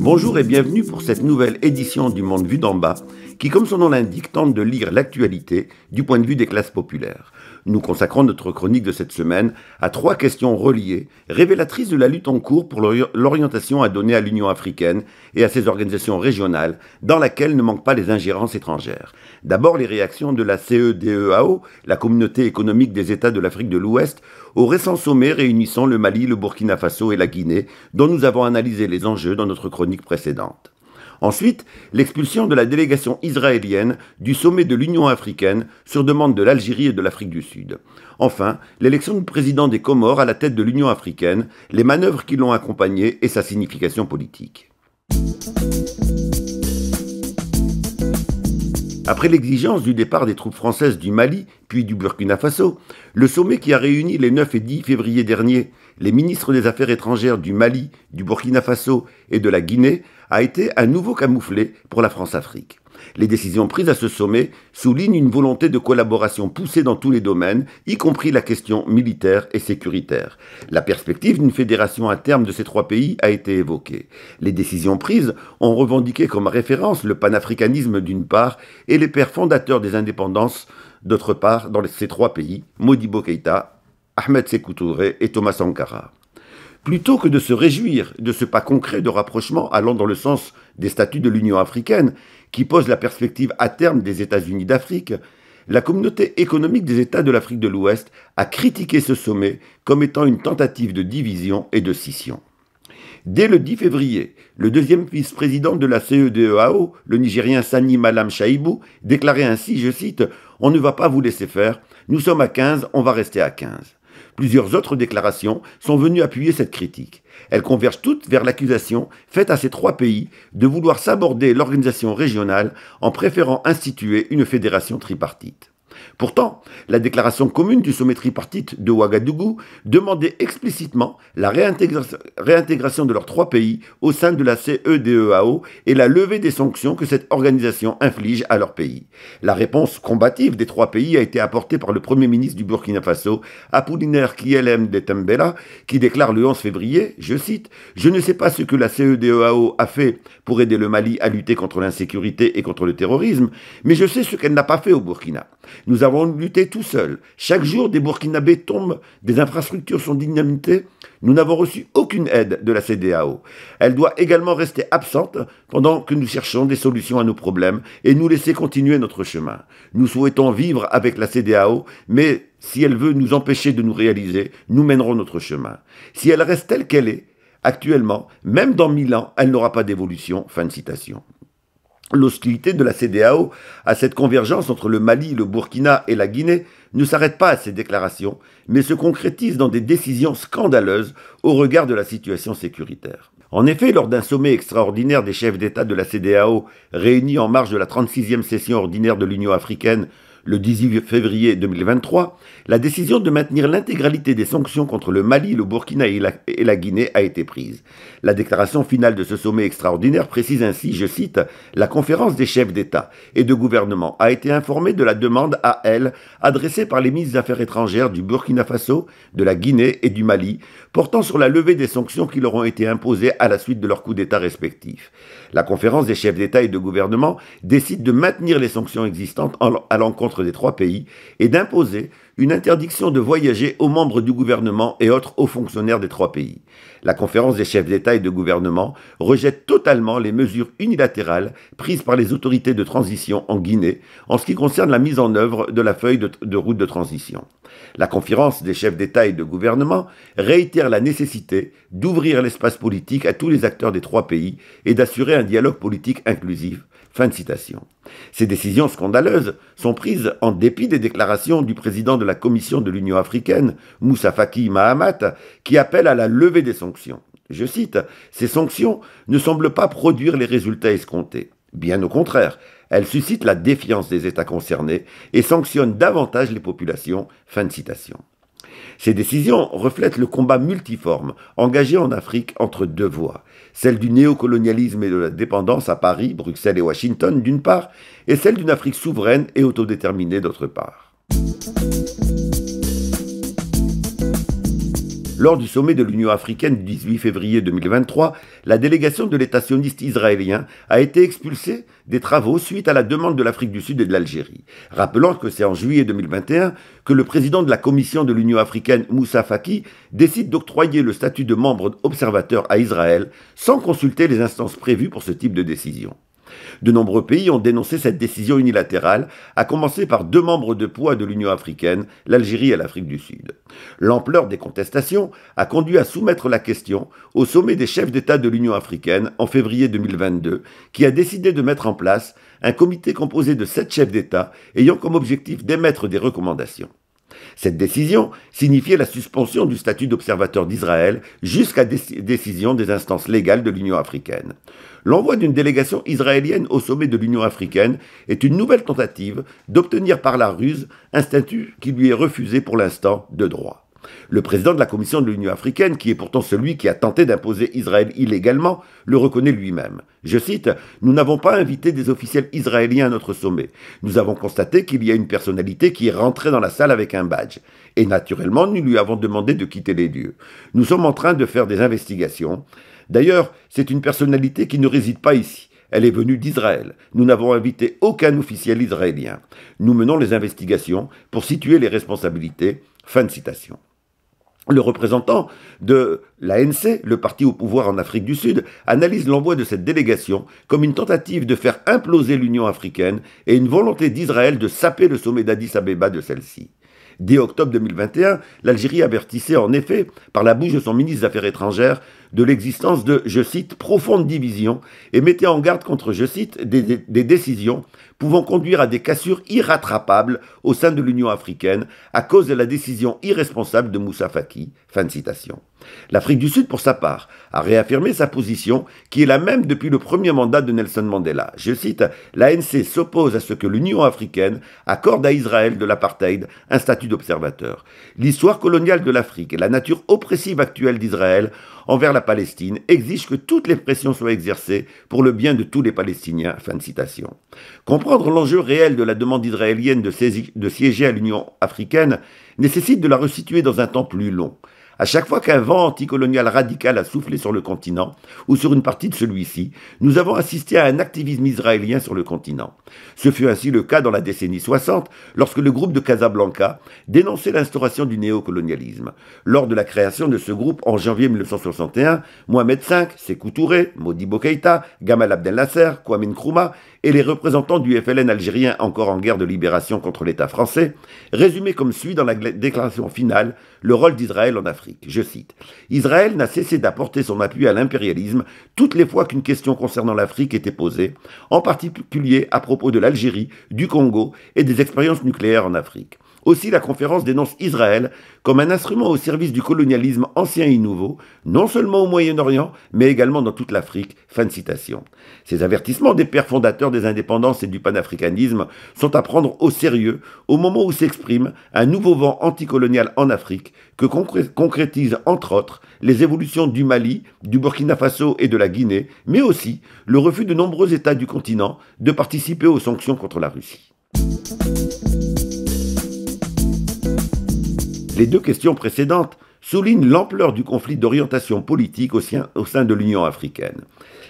Bonjour et bienvenue pour cette nouvelle édition du Monde vu d'en bas, qui, comme son nom l'indique, tente de lire l'actualité du point de vue des classes populaires. Nous consacrons notre chronique de cette semaine à trois questions reliées, révélatrices de la lutte en cours pour l'orientation à donner à l'Union africaine et à ses organisations régionales, dans laquelle ne manquent pas les ingérences étrangères. D'abord, les réactions de la CEDEAO, la Communauté économique des États de l'Afrique de l'Ouest, au récent sommet réunissant le Mali, le Burkina Faso et la Guinée, dont nous avons analysé les enjeux dans notre chronique précédente. Ensuite, l'expulsion de la délégation israélienne du sommet de l'Union africaine sur demande de l'Algérie et de l'Afrique du Sud. Enfin, l'élection du président des Comores à la tête de l'Union africaine, les manœuvres qui l'ont accompagné et sa signification politique. Après l'exigence du départ des troupes françaises du Mali, puis du Burkina Faso, le sommet qui a réuni les 9 et 10 février dernier les ministres des Affaires étrangères du Mali, du Burkina Faso et de la Guinée a été à nouveau camouflé pour la France-Afrique. Les décisions prises à ce sommet soulignent une volonté de collaboration poussée dans tous les domaines, y compris la question militaire et sécuritaire. La perspective d'une fédération à terme de ces trois pays a été évoquée. Les décisions prises ont revendiqué comme référence le panafricanisme d'une part et les pères fondateurs des indépendances d'autre part dans ces trois pays, Modibo Keita, Ahmed Sékou Touré et Thomas Sankara. Plutôt que de se réjouir de ce pas concret de rapprochement allant dans le sens des statuts de l'Union africaine, qui pose la perspective à terme des États-Unis d'Afrique, la Communauté économique des États de l'Afrique de l'Ouest a critiqué ce sommet comme étant une tentative de division et de scission. Dès le 10 février, le deuxième vice-président de la CEDEAO, le Nigérien Sani Malam Chaïbou, déclarait ainsi, je cite, « On ne va pas vous laisser faire, nous sommes à 15, on va rester à 15 ». Plusieurs autres déclarations sont venues appuyer cette critique. Elles convergent toutes vers l'accusation faite à ces trois pays de vouloir saborder l'organisation régionale en préférant instituer une fédération tripartite. Pourtant, la déclaration commune du sommet tripartite de Ouagadougou demandait explicitement la réintégration de leurs trois pays au sein de la CEDEAO et la levée des sanctions que cette organisation inflige à leur pays. La réponse combative des trois pays a été apportée par le Premier ministre du Burkina Faso, Apollinaire Kyélem de Tambela, qui déclare le 11 février, je cite, « Je ne sais pas ce que la CEDEAO a fait pour aider le Mali à lutter contre l'insécurité et contre le terrorisme, mais je sais ce qu'elle n'a pas fait au Burkina. » Nous avons lutté tout seuls. Chaque jour, des Burkinabés tombent, des infrastructures sont dynamitées. Nous n'avons reçu aucune aide de la CEDEAO. Elle doit également rester absente pendant que nous cherchons des solutions à nos problèmes et nous laisser continuer notre chemin. Nous souhaitons vivre avec la CEDEAO, mais si elle veut nous empêcher de nous réaliser, nous mènerons notre chemin. Si elle reste telle qu'elle est, actuellement, même dans 1000 ans, elle n'aura pas d'évolution. Fin de citation. L'hostilité de la CEDEAO à cette convergence entre le Mali, le Burkina et la Guinée ne s'arrête pas à ces déclarations, mais se concrétise dans des décisions scandaleuses au regard de la situation sécuritaire. En effet, lors d'un sommet extraordinaire des chefs d'État de la CEDEAO, réunis en marge de la 36e session ordinaire de l'Union africaine, le 18 février 2023, la décision de maintenir l'intégralité des sanctions contre le Mali, le Burkina et la Guinée a été prise. La déclaration finale de ce sommet extraordinaire précise ainsi, je cite, « La conférence des chefs d'État et de gouvernement a été informée de la demande à elle adressée par les ministres des Affaires étrangères du Burkina Faso, de la Guinée et du Mali, portant sur la levée des sanctions qui leur ont été imposées à la suite de leurs coups d'État respectifs. La conférence des chefs d'État et de gouvernement décide de maintenir les sanctions existantes à l'encontre des trois pays et d'imposer une interdiction de voyager aux membres du gouvernement et autres hauts fonctionnaires des trois pays. La conférence des chefs d'État et de gouvernement rejette totalement les mesures unilatérales prises par les autorités de transition en Guinée en ce qui concerne la mise en œuvre de la feuille de route de transition. La conférence des chefs d'État et de gouvernement réitère la nécessité d'ouvrir l'espace politique à tous les acteurs des trois pays et d'assurer un dialogue politique inclusif. Fin de citation. Ces décisions scandaleuses sont prises en dépit des déclarations du président de la Commission de l'Union africaine, Moussa Faki Mahamat, qui appelle à la levée des sanctions. Je cite, « Ces sanctions ne semblent pas produire les résultats escomptés. Bien au contraire, elles suscitent la défiance des États concernés et sanctionnent davantage les populations. » Fin de citation. Ces décisions reflètent le combat multiforme engagé en Afrique entre deux voies, celle du néocolonialisme et de la dépendance à Paris, Bruxelles et Washington d'une part, et celle d'une Afrique souveraine et autodéterminée d'autre part. Lors du sommet de l'Union africaine du 18 février 2023, la délégation de l'État sioniste israélien a été expulsée des travaux suite à la demande de l'Afrique du Sud et de l'Algérie. Rappelons que c'est en juillet 2021 que le président de la Commission de l'Union africaine, Moussa Faki, décide d'octroyer le statut de membre observateur à Israël sans consulter les instances prévues pour ce type de décision. De nombreux pays ont dénoncé cette décision unilatérale, à commencer par deux membres de poids de l'Union africaine, l'Algérie et l'Afrique du Sud. L'ampleur des contestations a conduit à soumettre la question au sommet des chefs d'État de l'Union africaine en février 2022, qui a décidé de mettre en place un comité composé de 7 chefs d'État ayant comme objectif d'émettre des recommandations. Cette décision signifiait la suspension du statut d'observateur d'Israël jusqu'à décision des instances légales de l'Union africaine. L'envoi d'une délégation israélienne au sommet de l'Union africaine est une nouvelle tentative d'obtenir par la ruse un statut qui lui est refusé pour l'instant de droit. Le président de la Commission de l'Union africaine, qui est pourtant celui qui a tenté d'imposer Israël illégalement, le reconnaît lui-même. Je cite « Nous n'avons pas invité des officiels israéliens à notre sommet. Nous avons constaté qu'il y a une personnalité qui est rentrée dans la salle avec un badge. Et naturellement, nous lui avons demandé de quitter les lieux. Nous sommes en train de faire des investigations. D'ailleurs, c'est une personnalité qui ne réside pas ici. Elle est venue d'Israël. Nous n'avons invité aucun officiel israélien. Nous menons les investigations pour situer les responsabilités. » Fin de citation. Le représentant de l'ANC, le parti au pouvoir en Afrique du Sud, analyse l'envoi de cette délégation comme une tentative de faire imploser l'Union africaine et une volonté d'Israël de saper le sommet d'Addis Abeba de celle-ci. Dès octobre 2021, l'Algérie avertissait en effet, par la bouche de son ministre des Affaires étrangères, de l'existence de, je cite, « profonde division » et mettait en garde contre, je cite, « des décisions pouvant conduire à des cassures irrattrapables au sein de l'Union africaine à cause de la décision irresponsable de Moussa Faki ». Fin de citation. L'Afrique du Sud, pour sa part, a réaffirmé sa position qui est la même depuis le premier mandat de Nelson Mandela. Je cite, « L'ANC s'oppose à ce que l'Union africaine accorde à Israël de l'apartheid un statut d'observateur. L'histoire coloniale de l'Afrique et la nature oppressive actuelle d'Israël envers la Palestine exige que toutes les pressions soient exercées pour le bien de tous les Palestiniens. » Fin de citation. Comprendre l'enjeu réel de la demande israélienne de siéger à l'Union africaine nécessite de la resituer dans un temps plus long. À chaque fois qu'un vent anticolonial radical a soufflé sur le continent, ou sur une partie de celui-ci, nous avons assisté à un activisme israélien sur le continent. Ce fut ainsi le cas dans la décennie 60, lorsque le groupe de Casablanca dénonçait l'instauration du néocolonialisme. Lors de la création de ce groupe en janvier 1961, Mohamed V, Sékou Touré, Modibo Keita, Gamal Abdel Nasser, Kwame Nkrumah et les représentants du FLN algérien encore en guerre de libération contre l'État français, résumaient comme suit dans la déclaration finale le rôle d'Israël en Afrique. Je cite « Israël n'a cessé d'apporter son appui à l'impérialisme toutes les fois qu'une question concernant l'Afrique était posée, en particulier à propos de l'Algérie, du Congo et des expériences nucléaires en Afrique. Aussi, la conférence dénonce Israël comme un instrument au service du colonialisme ancien et nouveau, non seulement au Moyen-Orient, mais également dans toute l'Afrique. » Fin de citation. Ces avertissements des pères fondateurs des indépendances et du panafricanisme sont à prendre au sérieux au moment où s'exprime un nouveau vent anticolonial en Afrique que concrétise entre autres les évolutions du Mali, du Burkina Faso et de la Guinée, mais aussi le refus de nombreux États du continent de participer aux sanctions contre la Russie. Les deux questions précédentes soulignent l'ampleur du conflit d'orientation politique au sein de l'Union africaine.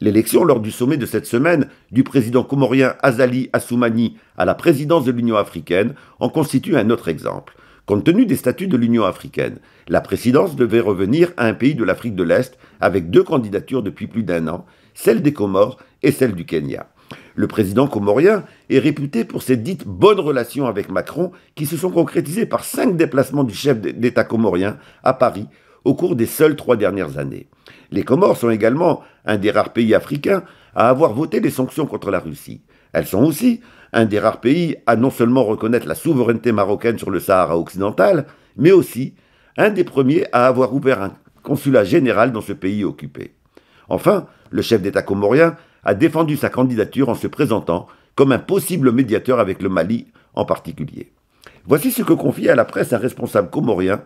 L'élection lors du sommet de cette semaine du président comorien Azali Assoumani à la présidence de l'Union africaine en constitue un autre exemple. Compte tenu des statuts de l'Union africaine, la présidence devait revenir à un pays de l'Afrique de l'Est avec deux candidatures depuis plus d'un an, celle des Comores et celle du Kenya. Le président comorien est réputé pour ses dites bonnes relations avec Macron qui se sont concrétisées par 5 déplacements du chef d'État comorien à Paris au cours des seules 3 dernières années. Les Comores sont également un des rares pays africains à avoir voté les sanctions contre la Russie. Elles sont aussi un des rares pays à non seulement reconnaître la souveraineté marocaine sur le Sahara occidental, mais aussi un des premiers à avoir ouvert un consulat général dans ce pays occupé. Enfin, le chef d'État comorien a défendu sa candidature en se présentant comme un possible médiateur avec le Mali en particulier. Voici ce que confiait à la presse un responsable comorien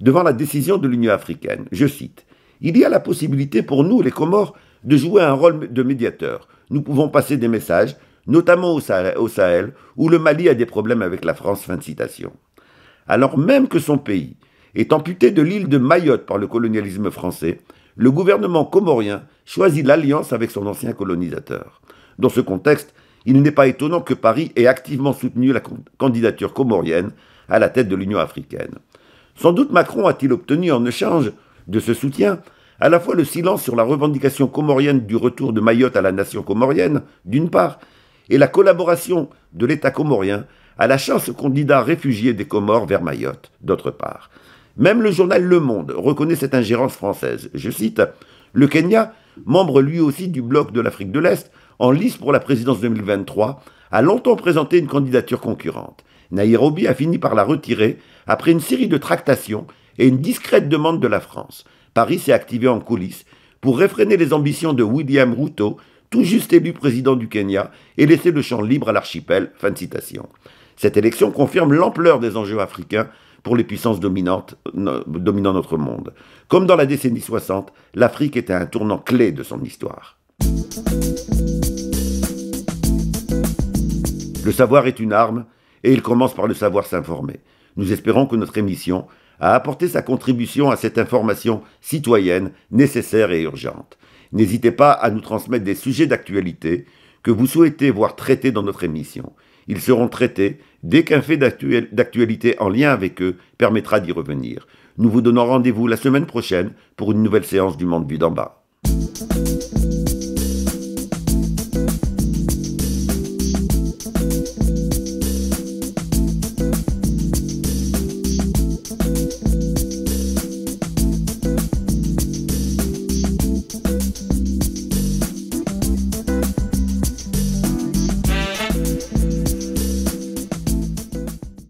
devant la décision de l'Union africaine. Je cite « Il y a la possibilité pour nous, les Comores, de jouer un rôle de médiateur. Nous pouvons passer des messages, notamment au Sahel, où le Mali a des problèmes avec la France. Fin de citation. Alors même que son pays est amputé de l'île de Mayotte par le colonialisme français, le gouvernement comorien choisit l'alliance avec son ancien colonisateur. Dans ce contexte, il n'est pas étonnant que Paris ait activement soutenu la candidature comorienne à la tête de l'Union africaine. Sans doute Macron a-t-il obtenu en échange de ce soutien à la fois le silence sur la revendication comorienne du retour de Mayotte à la nation comorienne, d'une part, et la collaboration de l'État comorien à la chasse aux candidats réfugiés des Comores vers Mayotte, d'autre part. Même le journal Le Monde reconnaît cette ingérence française. Je cite, « Le Kenya, membre lui aussi du bloc de l'Afrique de l'Est, en lice pour la présidence 2023, a longtemps présenté une candidature concurrente. Nairobi a fini par la retirer après une série de tractations et une discrète demande de la France. Paris s'est activé en coulisses pour réfréner les ambitions de William Ruto, tout juste élu président du Kenya, et laisser le champ libre à l'archipel. » Fin de citation. Cette élection confirme l'ampleur des enjeux africains pour les puissances dominant notre monde. Comme dans la décennie 60, l'Afrique était un tournant clé de son histoire. Le savoir est une arme, et il commence par le savoir s'informer. Nous espérons que notre émission a apporté sa contribution à cette information citoyenne, nécessaire et urgente. N'hésitez pas à nous transmettre des sujets d'actualité que vous souhaitez voir traités dans notre émission. Ils seront traités dès qu'un fait d'actualité en lien avec eux permettra d'y revenir. Nous vous donnons rendez-vous la semaine prochaine pour une nouvelle séance du Monde vu d'en bas.